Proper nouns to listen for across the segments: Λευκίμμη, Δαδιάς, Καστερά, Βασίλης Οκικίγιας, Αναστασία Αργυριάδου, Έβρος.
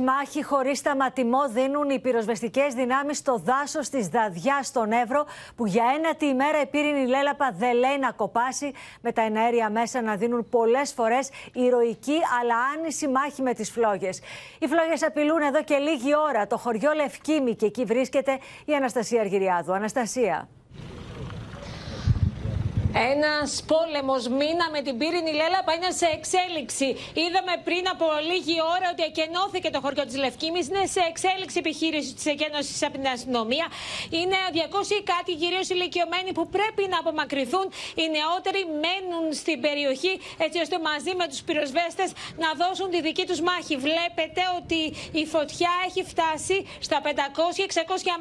Μάχη χωρίς σταματημό δίνουν οι πυροσβεστικές δυνάμεις στο δάσος της Δαδιάς στον Έβρο, που για ένατη ημέρα η πύρινη λέλαπα δεν λέει να κοπάσει, με τα εναέρια μέσα να δίνουν πολλές φορές ηρωική αλλά άνηση μάχη με τις φλόγες. Οι φλόγες απειλούν εδώ και λίγη ώρα το χωριό Λευκίμμη και εκεί βρίσκεται η Αναστασία Αργυριάδου. Αναστασία. Ένας πόλεμος μήνα με την πύρινη λέλαπα είναι σε εξέλιξη. Είδαμε πριν από λίγη ώρα ότι εκενώθηκε το χωριό της Λευκίμης. Είναι σε εξέλιξη επιχείρηση της εκένωσης από την αστυνομία. Είναι 200 κάτι κυρίως ηλικιωμένοι που πρέπει να απομακρυνθούν. Οι νεότεροι μένουν στην περιοχή έτσι ώστε μαζί με τους πυροσβέστες να δώσουν τη δική τους μάχη. Βλέπετε ότι η φωτιά έχει φτάσει στα 500-600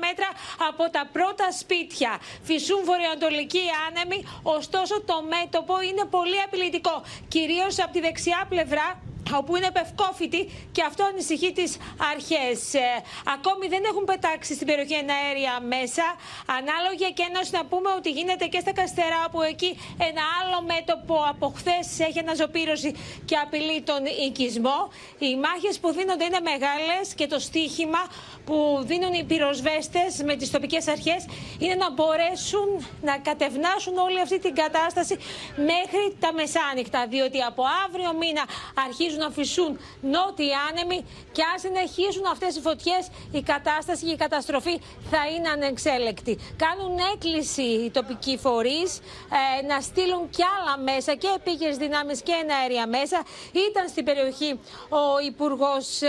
μέτρα από τα πρώτα σπίτια. Φυσούν βορειοανατολικοί άνεμοι. Ωστόσο το μέτωπο είναι πολύ απειλητικό, κυρίως από τη δεξιά πλευρά, όπου είναι πευκόφητη, και αυτό ανησυχεί τις αρχές. Ακόμη δεν έχουν πετάξει στην περιοχή εναέρια μέσα. Ανάλογη εκένωση να πούμε ότι γίνεται και στα Καστερά, όπου εκεί ένα άλλο μέτωπο από χθες έχει αναζωπήρωση και απειλεί τον οικισμό. Οι μάχες που δίνονται είναι μεγάλες και το στίχημα που δίνουν οι πυροσβέστες με τις τοπικές αρχές είναι να μπορέσουν να κατευνάσουν όλη αυτή την κατάσταση μέχρι τα μεσάνυχτα, διότι από αύριο μήνα αρχίζουν να φυσούν νότιοι άνεμοι και αν συνεχίσουν αυτές οι φωτιές, η κατάσταση και η καταστροφή θα είναι ανεξέλεκτη. Κάνουν έκκληση οι τοπικοί φορείς να στείλουν κι άλλα μέσα, και επίγειρες δυνάμεις και εναέρια μέσα. Ήταν στην περιοχή ο Υπουργός,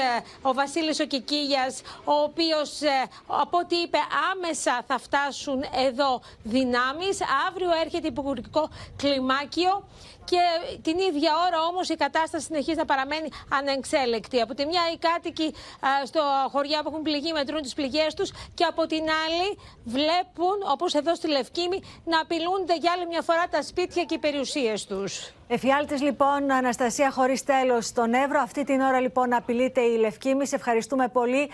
ο Βασίλης Οκικίγιας, ο οποίος από ό,τι είπε άμεσα θα φτάσουν εδώ δυνάμεις. Αύριο έρχεται υπουργικό κλιμάκιο και την ίδια ώρα όμως η κατάσταση συνεχίζει να παραμένει ανεξέλεκτη. Από τη μια οι κάτοικοι στο χωριά που έχουν πληγεί μετρούν τις πληγές τους και από την άλλη βλέπουν, όπως εδώ στη Λευκίμη, να απειλούνται για άλλη μια φορά τα σπίτια και οι περιουσίες τους. Εφιάλτης λοιπόν, Αναστασία, χωρίς τέλος στον Εύρο. Αυτή την ώρα λοιπόν απειλείται η Λευκίμη. Σε ευχαριστούμε πολύ.